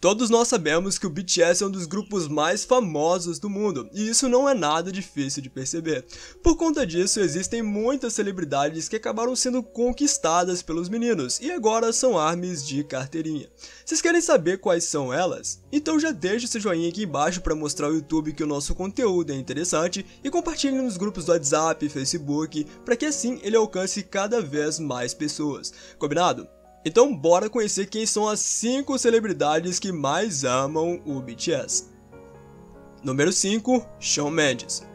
Todos nós sabemos que o BTS é um dos grupos mais famosos do mundo, e isso não é nada difícil de perceber. Por conta disso, existem muitas celebridades que acabaram sendo conquistadas pelos meninos, e agora são ARMYs de carteirinha. Vocês querem saber quais são elas? Então já deixa seu joinha aqui embaixo para mostrar ao YouTube que o nosso conteúdo é interessante, e compartilhe nos grupos do WhatsApp e Facebook, para que assim ele alcance cada vez mais pessoas. Combinado? Então bora conhecer quem são as 5 celebridades que mais amam o BTS. Número 5, Shawn Mendes.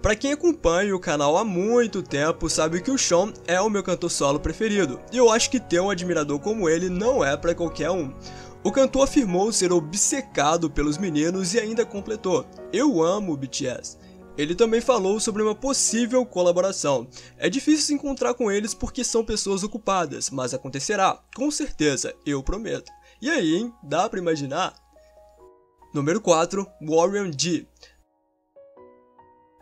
Pra quem acompanha o canal há muito tempo sabe que o Shawn é o meu cantor solo preferido, e eu acho que ter um admirador como ele não é pra qualquer um. O cantor afirmou ser obcecado pelos meninos e ainda completou: eu amo o BTS. Ele também falou sobre uma possível colaboração. É difícil se encontrar com eles porque são pessoas ocupadas, mas acontecerá, com certeza, eu prometo. E aí, hein? Dá pra imaginar? Número 4, Warren G.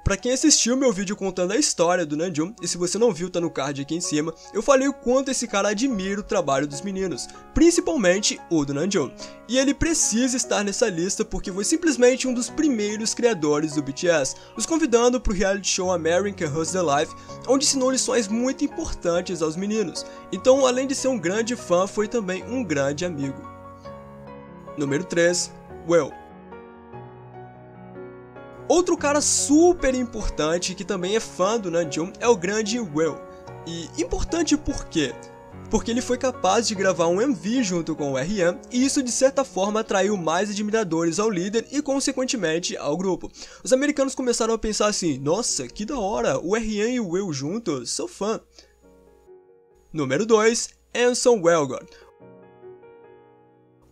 Pra quem assistiu meu vídeo contando a história do Namjoon, e se você não viu tá no card aqui em cima, eu falei o quanto esse cara admira o trabalho dos meninos, principalmente o do Namjoon. E ele precisa estar nessa lista porque foi simplesmente um dos primeiros criadores do BTS, nos convidando pro reality show American Hustle Life, onde ensinou lições muito importantes aos meninos. Então, além de ser um grande fã, foi também um grande amigo. Número 3, Will. Outro cara super importante que também é fã do Namjoon é o grande Will. E importante por quê? Porque ele foi capaz de gravar um MV junto com o RM, e isso de certa forma atraiu mais admiradores ao líder e consequentemente ao grupo. Os americanos começaram a pensar assim: nossa, que da hora, o RM e o Will juntos, sou fã. Número 2, Anson Wellgood.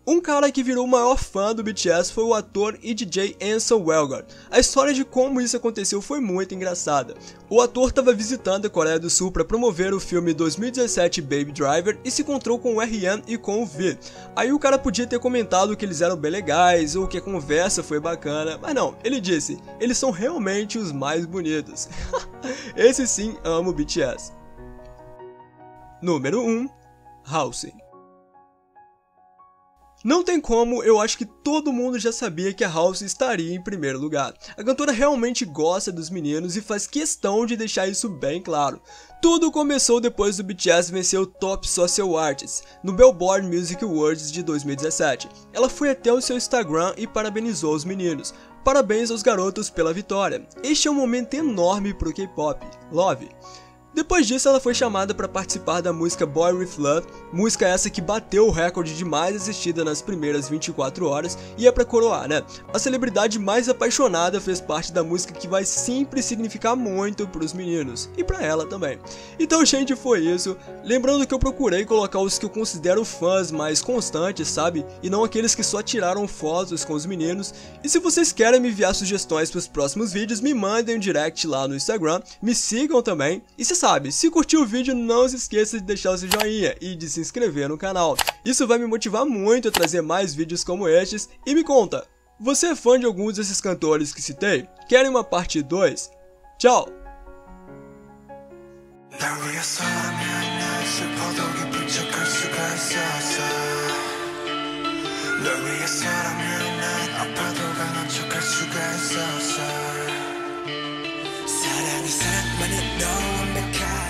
Um cara que virou o maior fã do BTS foi o ator e DJ Ansel Elgort. A história de como isso aconteceu foi muito engraçada. O ator estava visitando a Coreia do Sul para promover o filme 2017 Baby Driver e se encontrou com o Rian e com o V. Aí o cara podia ter comentado que eles eram bem legais ou que a conversa foi bacana, mas não, ele disse: eles são realmente os mais bonitos. Esse sim ama o BTS. Número 1, Halsey. Não tem como, eu acho que todo mundo já sabia que a Halsey estaria em primeiro lugar. A cantora realmente gosta dos meninos e faz questão de deixar isso bem claro. Tudo começou depois do BTS vencer o Top Social Artist no Billboard Music Awards de 2017. Ela foi até o seu Instagram e parabenizou os meninos. Parabéns aos garotos pela vitória. Este é um momento enorme pro K-Pop. Love. Depois disso, ela foi chamada para participar da música Boy With Love, música essa que bateu o recorde de mais assistida nas primeiras 24 horas e é pra coroar, né? A celebridade mais apaixonada fez parte da música que vai sempre significar muito pros meninos, e pra ela também. Então, gente, foi isso. Lembrando que eu procurei colocar os que eu considero fãs mais constantes, sabe? E não aqueles que só tiraram fotos com os meninos. E se vocês querem me enviar sugestões pros próximos vídeos, me mandem um direct lá no Instagram, me sigam também, e se sabe, se curtiu o vídeo, não se esqueça de deixar o seu joinha e de se inscrever no canal. Isso vai me motivar muito a trazer mais vídeos como estes. E me conta, você é fã de alguns desses cantores que citei? Querem uma parte 2? Tchau! 사랑이 사랑만은 너와 내 가슴